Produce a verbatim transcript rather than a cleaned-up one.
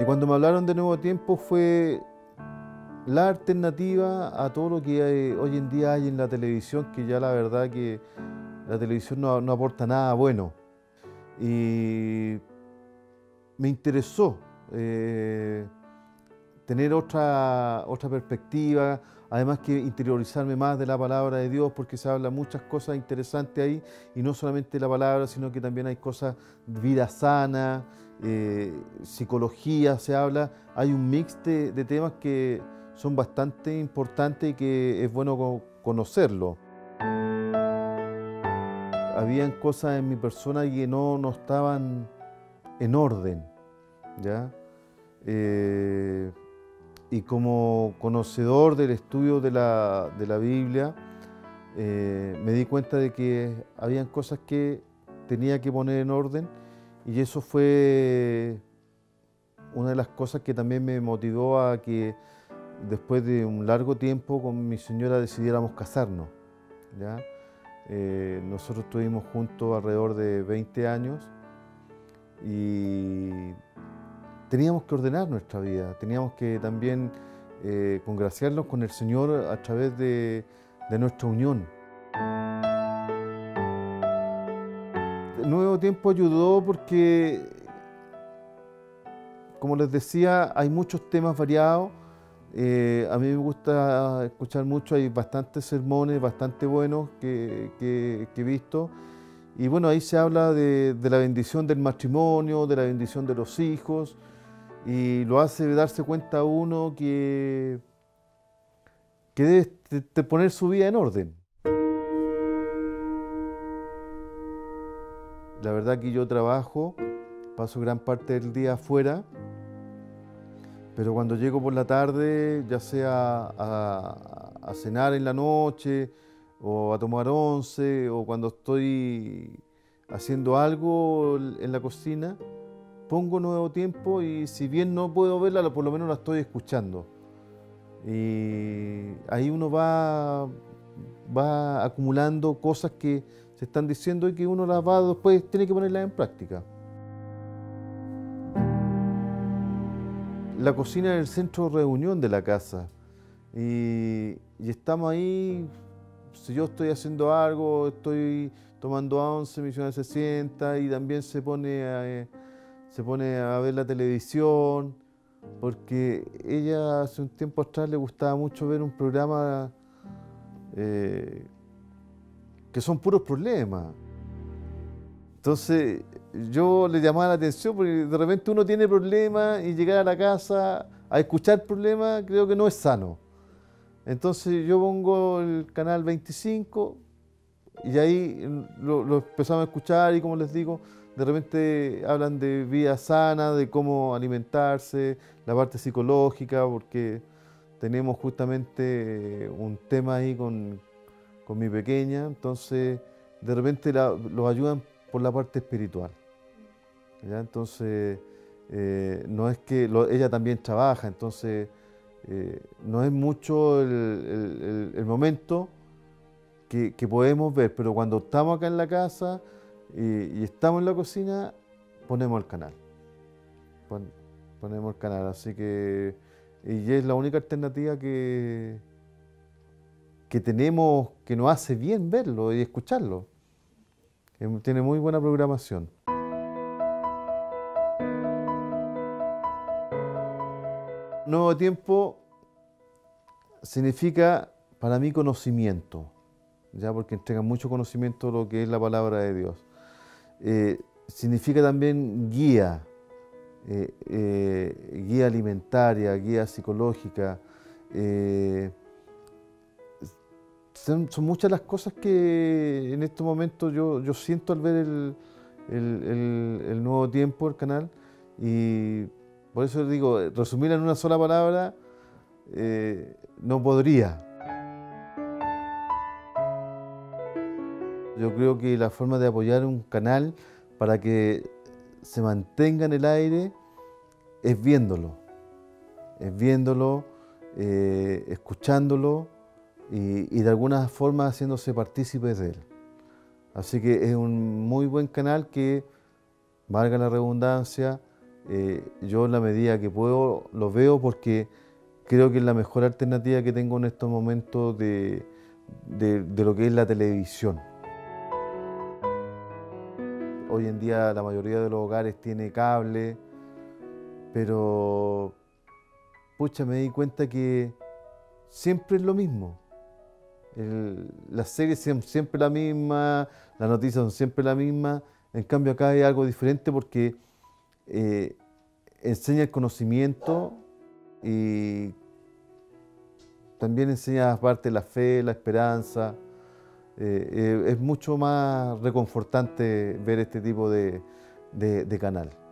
Y cuando me hablaron de Nuevo Tiempo fue la alternativa a todo lo que hay, hoy en día hay en la televisión, que ya la verdad que la televisión no, no aporta nada bueno. Y me interesó eh, tener otra, otra perspectiva, además que interiorizarme más de la palabra de Dios, porque se habla muchas cosas interesantes ahí, y no solamente la palabra, sino que también hay cosas, vida sana, eh, psicología, se habla, hay un mix de, de temas que son bastante importantes y que es bueno conocerlo. Habían cosas en mi persona que no, no estaban en orden, ¿ya? Eh, y como conocedor del estudio de la, de la Biblia, eh, me di cuenta de que habían cosas que tenía que poner en orden, y eso fue una de las cosas que también me motivó a que después de un largo tiempo con mi señora decidiéramos casarnos, ¿ya? Eh, nosotros estuvimos juntos alrededor de veinte años y teníamos que ordenar nuestra vida, teníamos que también eh, congraciarnos con el Señor a través de, de nuestra unión. El Nuevo Tiempo ayudó porque, como les decía, hay muchos temas variados. Eh, a mí me gusta escuchar mucho, hay bastantes sermones, bastante buenos que, que, que he visto. Y bueno, ahí se habla de, de la bendición del matrimonio, de la bendición de los hijos, y lo hace darse cuenta uno que, que debe de, de poner su vida en orden. La verdad que yo trabajo, paso gran parte del día afuera, pero cuando llego por la tarde, ya sea a, a cenar en la noche, o a tomar once, o cuando estoy haciendo algo en la cocina, pongo Nuevo Tiempo, y si bien no puedo verla, por lo menos la estoy escuchando. Y ahí uno va, va acumulando cosas que se están diciendo y que uno las va después, tiene que ponerlas en práctica. La cocina es el centro de reunión de la casa, y, y estamos ahí. Si yo estoy haciendo algo, estoy tomando once, mi señora se sienta y también se pone, a, eh, se pone a ver la televisión, porque ella hace un tiempo atrás le gustaba mucho ver un programa eh, que son puros problemas. Entonces yo le llamaba la atención, porque de repente uno tiene problemas y llegar a la casa a escuchar problemas creo que no es sano. Entonces yo pongo el canal veinticinco y ahí lo, lo empezamos a escuchar, y como les digo, de repente hablan de vida sana, de cómo alimentarse, la parte psicológica, porque tenemos justamente un tema ahí con, con mi pequeña, entonces de repente la, los ayudan por la parte espiritual, ¿ya? Entonces, eh, no es que lo, ella también trabaja, entonces eh, no es mucho el, el, el momento que, que podemos ver, pero cuando estamos acá en la casa eh, y estamos en la cocina, ponemos el canal, Pon, ponemos el canal, así que y es la única alternativa que, que tenemos, que nos hace bien verlo y escucharlo. Tiene muy buena programación. Nuevo Tiempo significa para mí conocimiento, ya, porque entrega mucho conocimiento lo que es la palabra de Dios. Eh, significa también guía, eh, eh, guía alimentaria, guía psicológica. Eh, Son, son muchas las cosas que en este momento yo, yo siento al ver el, el, el, el Nuevo Tiempo, el canal, y por eso digo, resumirla en una sola palabra, eh, no podría. Yo creo que la forma de apoyar un canal para que se mantenga en el aire es viéndolo, es viéndolo, eh, escuchándolo, Y, y de alguna forma haciéndose partícipes de él. Así que es un muy buen canal que, valga la redundancia, eh, yo en la medida que puedo lo veo, porque creo que es la mejor alternativa que tengo en estos momentos de, de, de lo que es la televisión. Hoy en día la mayoría de los hogares tiene cable, pero pucha, me di cuenta que siempre es lo mismo. El, las series son siempre las mismas, las noticias son siempre las mismas. En cambio acá hay algo diferente, porque eh, enseña el conocimiento y también enseña aparte la fe, la esperanza. Eh, eh, es mucho más reconfortante ver este tipo de, de, de canal.